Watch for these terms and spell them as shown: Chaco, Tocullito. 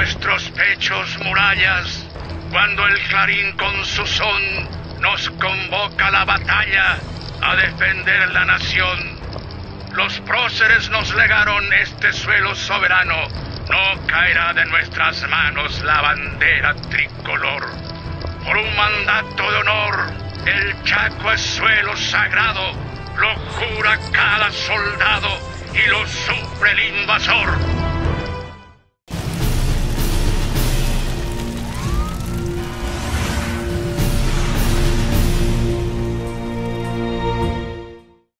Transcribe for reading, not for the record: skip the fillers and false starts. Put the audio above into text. nuestros pechos murallas, cuando el clarín con su son nos convoca a la batalla a defender la nación. Los próceres nos legaron este suelo soberano, no caerá de nuestras manos la bandera tricolor. Por un mandato de honor, el Chaco es suelo sagrado, lo jura cada soldado y lo sufre el invasor.